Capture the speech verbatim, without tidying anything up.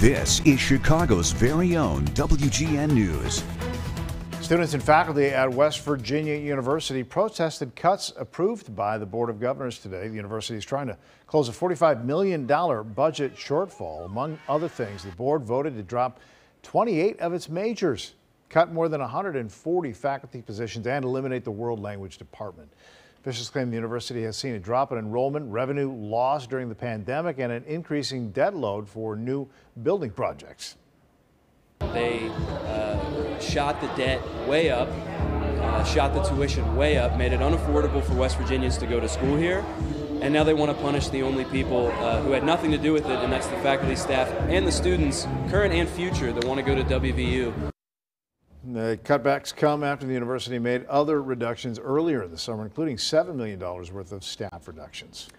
This is Chicago's very own W G N News. Students and faculty at West Virginia University protested cuts approved by the Board of Governors today. The university is trying to close a forty-five million dollars budget shortfall. Among other things, the board voted to drop twenty-eight of its majors, cut more than one hundred forty faculty positions, and eliminate the world language department. Officials claim the university has seen a drop in enrollment, revenue loss during the pandemic, and an increasing debt load for new building projects. They uh, shot the debt way up, uh, shot the tuition way up, made it unaffordable for West Virginians to go to school here, and now they want to punish the only people uh, who had nothing to do with it, and that's the faculty, staff, and the students, current and future, that want to go to W V U. The cutbacks come after the university made other reductions earlier in the summer, including seven million dollars worth of staff reductions.